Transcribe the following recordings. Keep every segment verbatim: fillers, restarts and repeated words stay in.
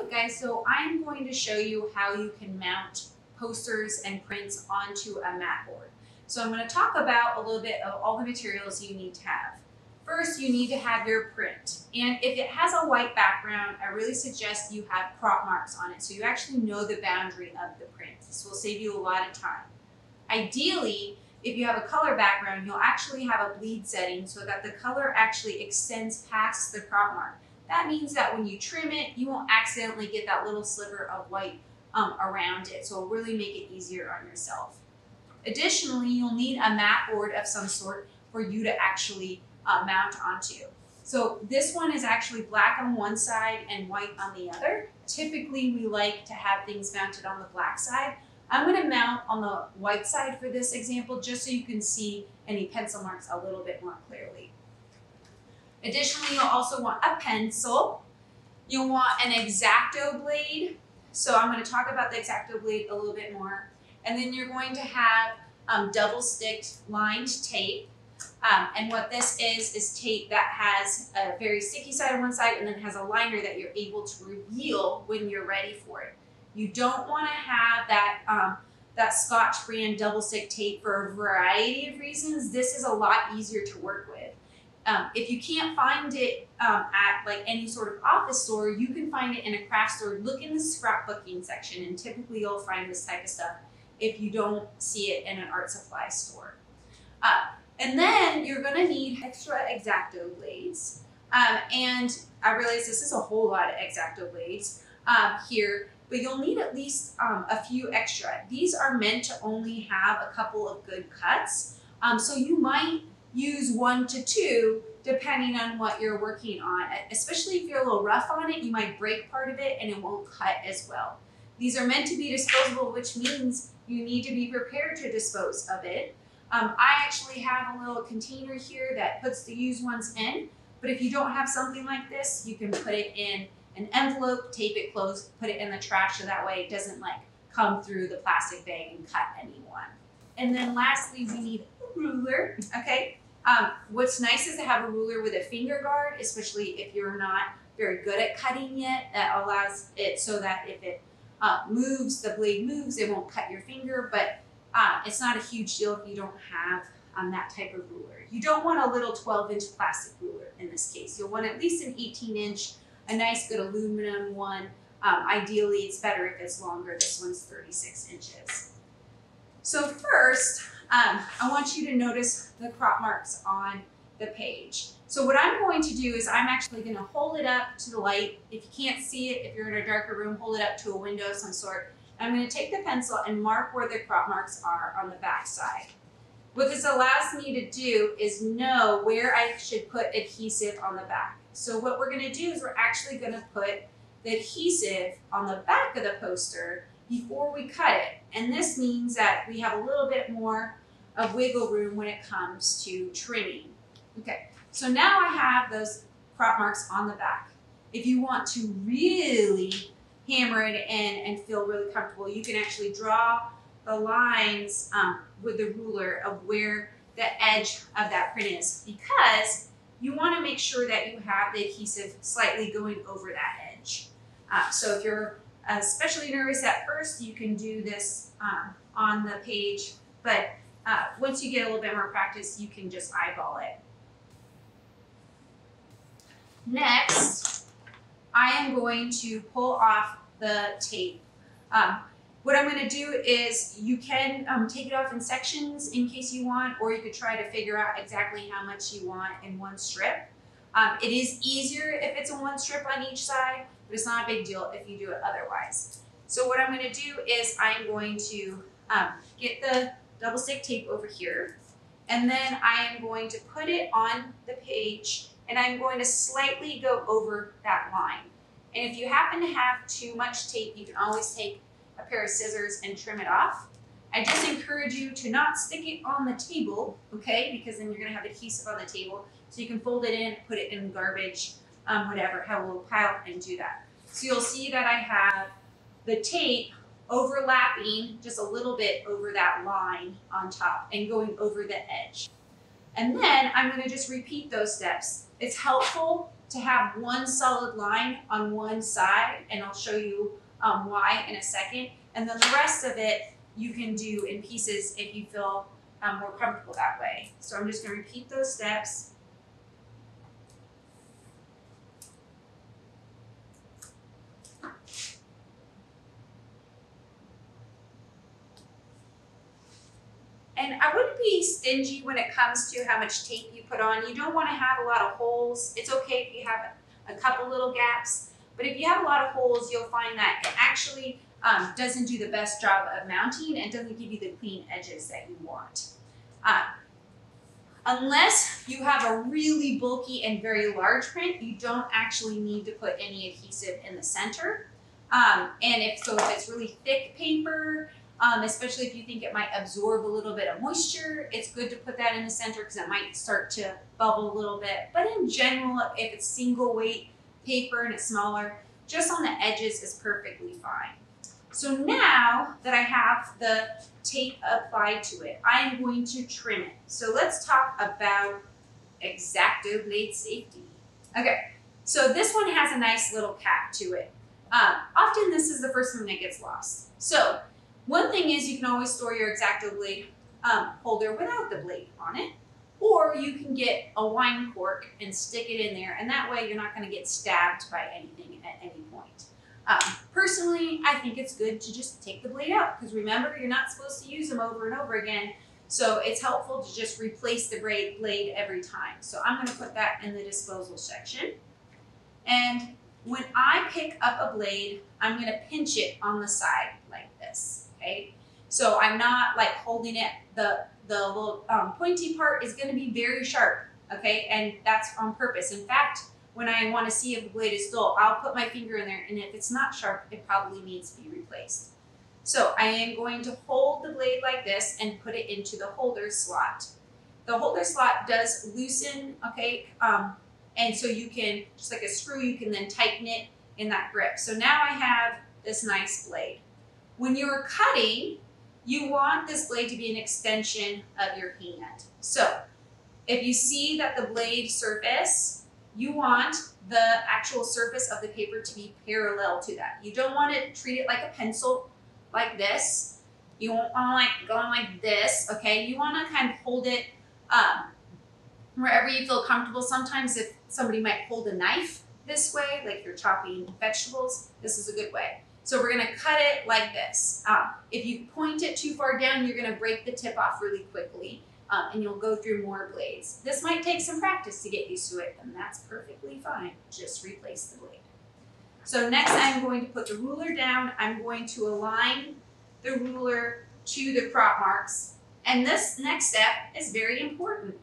Alright guys, so I'm going to show you how you can mount posters and prints onto a mat board. So I'm going to talk about a little bit of all the materials you need to have. First, you need to have your print, and if it has a white background, I really suggest you have crop marks on it so you actually know the boundary of the print. This will save you a lot of time. Ideally, if you have a color background, you'll actually have a bleed setting so that the color actually extends past the crop mark. That means that when you trim it, you won't accidentally get that little sliver of white um, around it, so it'll really make it easier on yourself. Additionally, you'll need a mat board of some sort for you to actually uh, mount onto. So this one is actually black on one side and white on the other. Typically, we like to have things mounted on the black side. I'm going to mount on the white side for this example just so you can see any pencil marks a little bit more clearly. Additionally, you'll also want a pencil. You'll want an X-Acto blade. So I'm going to talk about the X-Acto blade a little bit more. And then you're going to have um, double-sticked lined tape. Um, and what this is, is tape that has a very sticky side on one side and then has a liner that you're able to reveal when you're ready for it. You don't want to have that, um, that Scotch brand double stick tape for a variety of reasons. This is a lot easier to work with. Um, if you can't find it um, at like any sort of office store, you can find it in a craft store. Look in the scrapbooking section and typically you'll find this type of stuff if you don't see it in an art supply store. Uh, and then you're going to need extra X-Acto blades. Um, and I realize this is a whole lot of X-Acto blades um, here. But you'll need at least um, a few extra. These are meant to only have a couple of good cuts. Um, so you might use one to two depending on what you're working on. Especially if you're a little rough on it, you might break part of it and it won't cut as well. These are meant to be disposable, which means you need to be prepared to dispose of it. Um, I actually have a little container here that puts the used ones in, but if you don't have something like this, you can put it in an envelope, tape it closed, put it in the trash so that way it doesn't like come through the plastic bag and cut anyone. And then lastly, we need a ruler, okay? Um, what's nice is to have a ruler with a finger guard, especially if you're not very good at cutting yet. That allows it so that if it uh, moves, the blade moves, it won't cut your finger, but uh, it's not a huge deal if you don't have um, that type of ruler. You don't want a little twelve inch plastic ruler in this case. You'll want at least an eighteen inch, a nice good aluminum one. Um, ideally, it's better if it's longer. This one's thirty-six inches. So first, um, I want you to notice the crop marks on the page. So what I'm going to do is I'm actually going to hold it up to the light. If you can't see it, if you're in a darker room, hold it up to a window of some sort. I'm going to take the pencil and mark where the crop marks are on the back side. What this allows me to do is know where I should put adhesive on the back. So what we're going to do is we're actually going to put the adhesive on the back of the poster before we cut it. And this means that we have a little bit more of wiggle room when it comes to trimming. Okay, so now I have those crop marks on the back. If you want to really hammer it in and feel really comfortable, you can actually draw the lines um, with the ruler of where the edge of that print is, because you want to make sure that you have the adhesive slightly going over that edge. Uh, so if you're especially nervous at first, you can do this um, on the page, but uh, once you get a little bit more practice, you can just eyeball it. Next, I am going to pull off the tape. Um, What I'm going to do is you can um, take it off in sections in case you want, or you could try to figure out exactly how much you want in one strip. Um, it is easier if it's in one strip on each side, but it's not a big deal if you do it otherwise. So what I'm going to do is I'm going to um, get the double stick tape over here, and then I am going to put it on the page, and I'm going to slightly go over that line. And if you happen to have too much tape, you can always take a pair of scissors and trim it off. I just encourage you to not stick it on the table, okay? Because then you're gonna have adhesive on the table. So you can fold it in, put it in garbage, um, whatever, have a little pile and do that. So you'll see that I have the tape overlapping just a little bit over that line on top and going over the edge. And then I'm gonna just repeat those steps. It's helpful to have one solid line on one side, and I'll show you um, why in a second. And then the rest of it you can do in pieces if you feel um, more comfortable that way. So I'm just going to repeat those steps. And I wouldn't be stingy when it comes to how much tape you put on. You don't want to have a lot of holes. It's okay if you have a couple little gaps, but if you have a lot of holes, you'll find that it actually um, doesn't do the best job of mounting and doesn't give you the clean edges that you want. Uh, unless you have a really bulky and very large print, you don't actually need to put any adhesive in the center. Um, and if so, if it's really thick paper, Um, especially if you think it might absorb a little bit of moisture, it's good to put that in the center because it might start to bubble a little bit. But in general, if it's single weight paper and it's smaller, just on the edges is perfectly fine. So now that I have the tape applied to it, I am going to trim it. So let's talk about X-Acto Blade Safety. Okay, so this one has a nice little cap to it. Um, often this is the first one that gets lost. So one thing is you can always store your X-Acto blade um, holder without the blade on it, or you can get a wine cork and stick it in there, and that way you're not going to get stabbed by anything at any point. Um, personally, I think it's good to just take the blade out, because remember, you're not supposed to use them over and over again, so it's helpful to just replace the blade every time. So I'm going to put that in the disposal section. And when I pick up a blade, I'm going to pinch it on the side like this. Okay. So I'm not like holding it, the, the little um, pointy part is going to be very sharp. Okay. And that's on purpose. In fact, when I want to see if the blade is dull, I'll put my finger in there, and if it's not sharp, it probably needs to be replaced. So I am going to hold the blade like this and put it into the holder slot. The holder slot does loosen. Okay. Um, and so you can, just like a screw, you can then tighten it in that grip. So now I have this nice blade. When you're cutting, you want this blade to be an extension of your hand. So if you see that the blade surface, you want the actual surface of the paper to be parallel to that. You don't want to treat it like a pencil, like this. You won't want to like, go on like this, okay? You want to kind of hold it um, wherever you feel comfortable. Sometimes if somebody might hold a knife this way, like you're chopping vegetables, this is a good way. So we're gonna cut it like this. Um, if you point it too far down, you're gonna break the tip off really quickly, um, and you'll go through more blades. This might take some practice to get used to it, and that's perfectly fine. Just replace the blade. So next I'm going to put the ruler down. I'm going to align the ruler to the crop marks. And this next step is very important.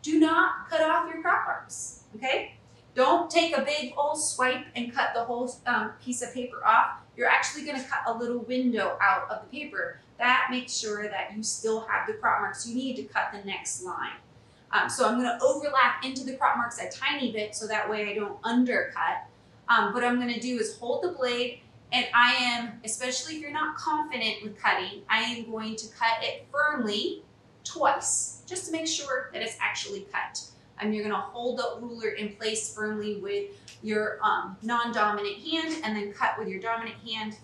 Do not cut off your crop marks, okay? Don't take a big old swipe and cut the whole um, piece of paper off. You're actually going to cut a little window out of the paper. That makes sure that you still have the crop marks you need to cut the next line. Um, so I'm going to overlap into the crop marks a tiny bit so that way I don't undercut. Um, what I'm going to do is hold the blade, and I am, especially if you're not confident with cutting, I am going to cut it firmly twice just to make sure that it's actually cut. And you're gonna hold the ruler in place firmly with your um, non-dominant hand, and then cut with your dominant hand.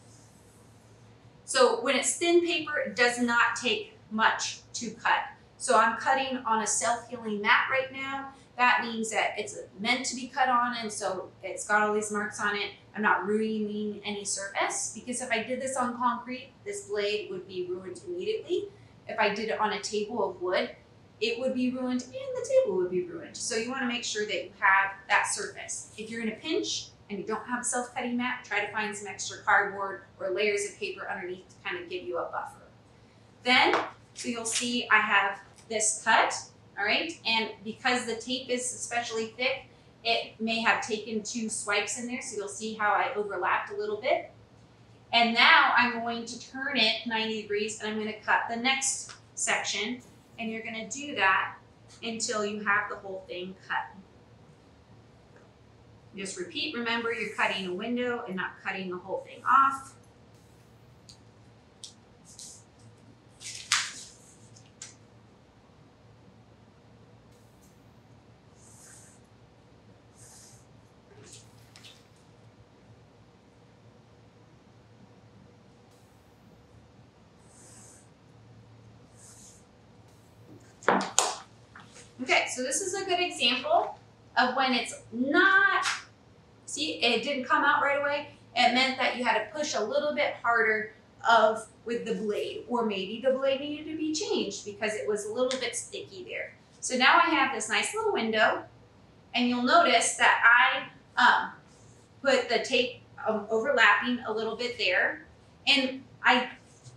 So when it's thin paper, it does not take much to cut. So I'm cutting on a self-healing mat right now. That means that it's meant to be cut on, and so it's got all these marks on it. I'm not ruining any surface, because if I did this on concrete, this blade would be ruined immediately. If I did it on a table of wood, it would be ruined, and the table would be ruined. So you want to make sure that you have that surface. If you're in a pinch and you don't have a self-cutting mat, try to find some extra cardboard or layers of paper underneath to kind of give you a buffer. Then, so you'll see I have this cut, all right? And because the tape is especially thick, it may have taken two swipes in there, so you'll see how I overlapped a little bit. And now I'm going to turn it ninety degrees, and I'm going to cut the next section. And you're going to do that until you have the whole thing cut. Just repeat. Remember, you're cutting a window and not cutting the whole thing off. Okay, so this is a good example of when it's not, see, it didn't come out right away. It meant that you had to push a little bit harder of with the blade, or maybe the blade needed to be changed because it was a little bit sticky there. So now I have this nice little window, and you'll notice that I um, put the tape um, overlapping a little bit there. And I,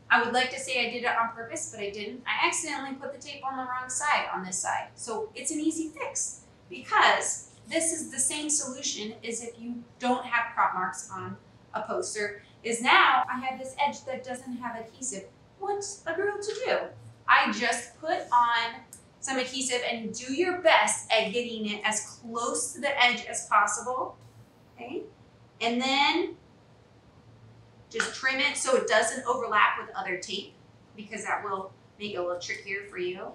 I would like to say I did it on purpose, but I didn't. I accidentally put the tape on the wrong side on this side. So it's an easy fix because this is the same solution as if you don't have crop marks on a poster, is now I have this edge that doesn't have adhesive. What's a girl to do? I just put on some adhesive and do your best at getting it as close to the edge as possible, okay? And then just trim it so it doesn't overlap with other tape, because that will make it a little trickier for you.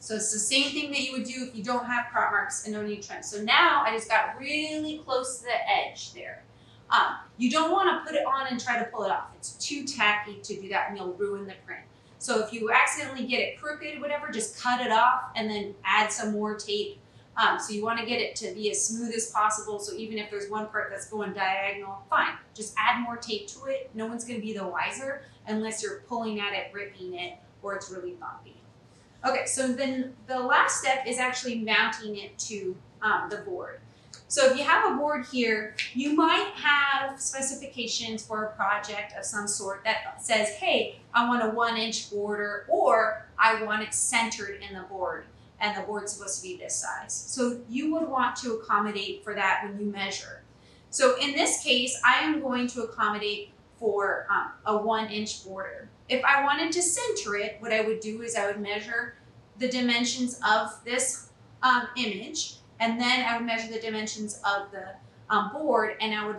So it's the same thing that you would do if you don't have crop marks and no need trim. So now I just got really close to the edge there. Um, you don't want to put it on and try to pull it off. It's too tacky to do that and you'll ruin the print. So if you accidentally get it crooked, whatever, just cut it off and then add some more tape. Um, so you want to get it to be as smooth as possible. So even if there's one part that's going diagonal, fine, just add more tape to it. No one's going to be the wiser unless you're pulling at it, ripping it, or it's really bumpy. Okay, so then the last step is actually mounting it to um, the board. So if you have a board here, you might have specifications for a project of some sort that says, hey, I want a one inch border, or I want it centered in the board and the board's supposed to be this size. So you would want to accommodate for that when you measure. So in this case, I am going to accommodate for um, a one inch border. If I wanted to center it, what I would do is I would measure the dimensions of this um, image, and then I would measure the dimensions of the um, board, and I would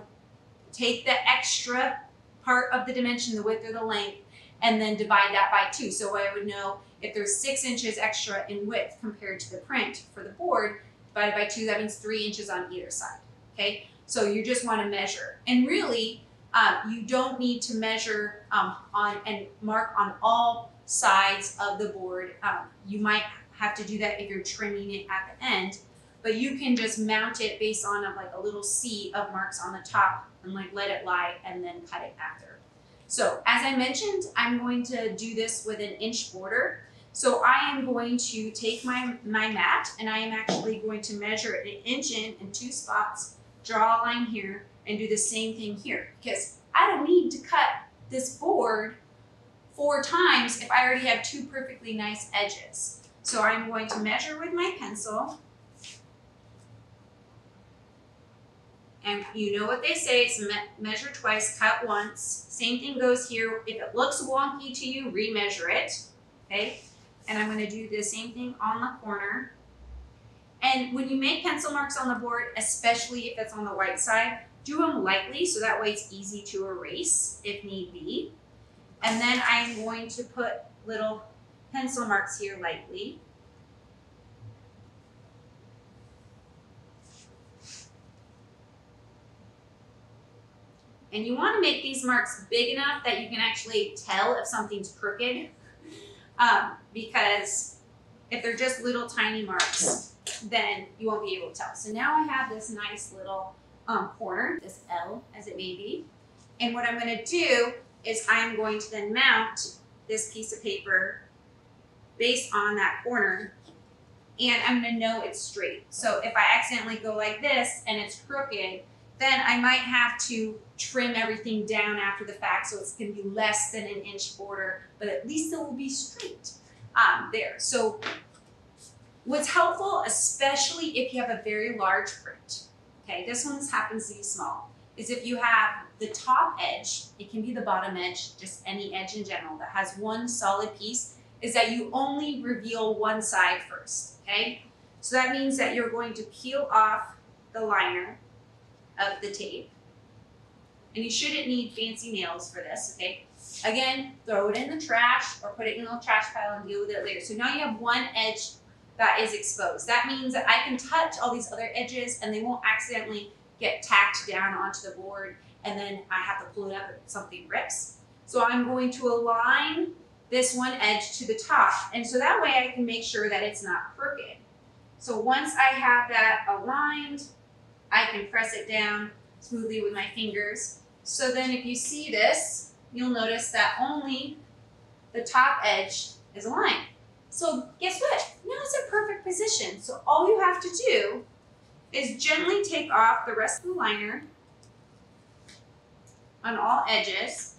take the extra part of the dimension, the width or the length, and then divide that by two. So I would know if there's six inches extra in width compared to the print for the board, divided by two, that means three inches on either side, okay? So you just wanna measure. And really, Uh, you don't need to measure um, on and mark on all sides of the board. Um, you might have to do that if you're trimming it at the end, but you can just mount it based on a, like a little C of marks on the top and like let it lie and then cut it after. So as I mentioned, I'm going to do this with an inch border. So I am going to take my, my mat, and I am actually going to measure an inch in and two spots, draw a line here, and do the same thing here, because I don't need to cut this board four times if I already have two perfectly nice edges. So I'm going to measure with my pencil. And you know what they say, it's me measure twice, cut once. Same thing goes here. If it looks wonky to you, remeasure it, okay? And I'm gonna do the same thing on the corner. And when you make pencil marks on the board, especially if it's on the white side, do them lightly so that way it's easy to erase if need be. And then I'm going to put little pencil marks here lightly. And you want to make these marks big enough that you can actually tell if something's crooked, um, because if they're just little tiny marks, then you won't be able to tell. So now I have this nice little Um, corner, this L as it may be. And what I'm going to do is I'm going to then mount this piece of paper based on that corner, and I'm going to know it's straight. So if I accidentally go like this and it's crooked, then I might have to trim everything down after the fact so it's going to be less than an inch border, but at least it will be straight um, there. So what's helpful, especially if you have a very large print, okay, this one happens to be small, is if you have the top edge, it can be the bottom edge, just any edge in general that has one solid piece, is that you only reveal one side first, okay? So that means that you're going to peel off the liner of the tape, and you shouldn't need fancy nails for this, okay? Again, throw it in the trash or put it in a little trash pile and deal with it later. So now you have one edge that is exposed. That means that I can touch all these other edges and they won't accidentally get tacked down onto the board and then I have to pull it up if something rips. So I'm going to align this one edge to the top. And so that way I can make sure that it's not crooked. So once I have that aligned, I can press it down smoothly with my fingers. So then if you see this, you'll notice that only the top edge is aligned. So guess what? Now it's in perfect position. So all you have to do is gently take off the rest of the liner on all edges.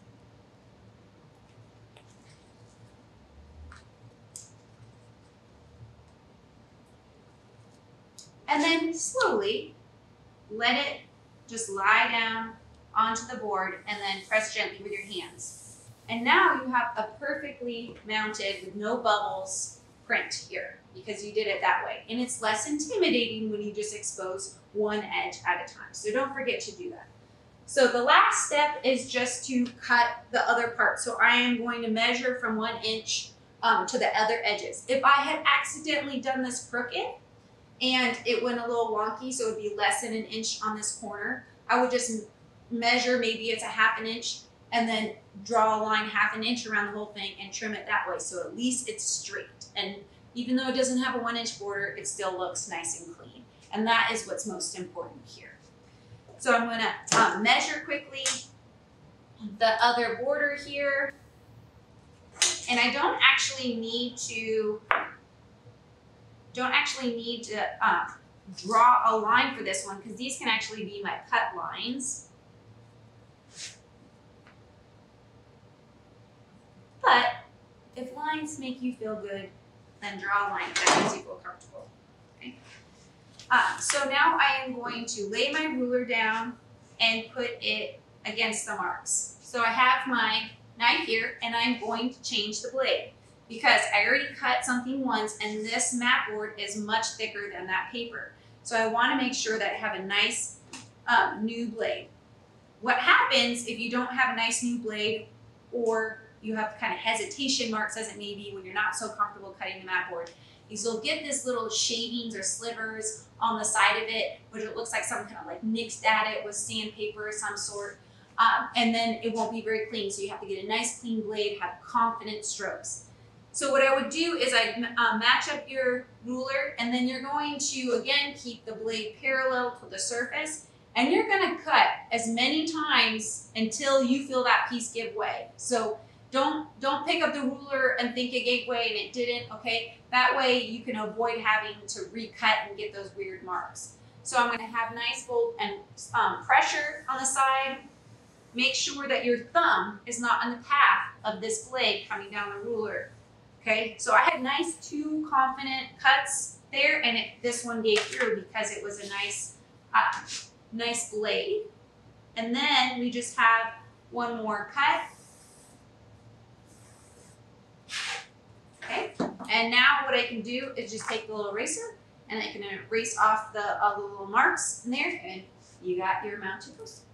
And then slowly let it just lie down onto the board and then press gently with your hands. And now you have a perfectly mounted with no bubbles print here because you did it that way. And it's less intimidating when you just expose one edge at a time. So don't forget to do that. So the last step is just to cut the other part. So I am going to measure from one inch um, to the other edges. If I had accidentally done this crooked, and it went a little wonky, so it would be less than an inch on this corner, I would just measure, maybe it's a half an inch, and then draw a line half an inch around the whole thing and trim it that way, so at least it's straight. And even though it doesn't have a one inch border, it still looks nice and clean. And that is what's most important here. So I'm gonna um, measure quickly the other border here. And I don't actually need to don't actually need to uh, draw a line for this one because these can actually be my cut lines. But if lines make you feel good, then draw a line if that makes you feel comfortable. Okay. Uh, so now I am going to lay my ruler down and put it against the marks. So I have my knife here and I'm going to change the blade, because I already cut something once and this mat board is much thicker than that paper. So I wanna make sure that I have a nice um, new blade. What happens if you don't have a nice new blade, or you have kind of hesitation marks as it may be when you're not so comfortable cutting the mat board, is you'll get this little shavings or slivers on the side of it, which it looks like someone kind of like nixed at it with sandpaper of some sort. Um, and then it won't be very clean. So you have to get a nice clean blade, have confident strokes. So what I would do is I uh, match up your ruler, and then you're going to, again, keep the blade parallel to the surface, and you're gonna cut as many times until you feel that piece give way. So don't, don't pick up the ruler and think it gave way and it didn't, okay? That way you can avoid having to recut and get those weird marks. So I'm gonna have nice bold and um, pressure on the side. Make sure that your thumb is not on the path of this blade coming down the ruler. Okay, so I had nice two confident cuts there, and it, this one gave through because it was a nice, uh, nice blade. And then we just have one more cut. Okay, and now what I can do is just take the little eraser, and I can erase off the, uh, the little marks in there, and you got your mounted poster.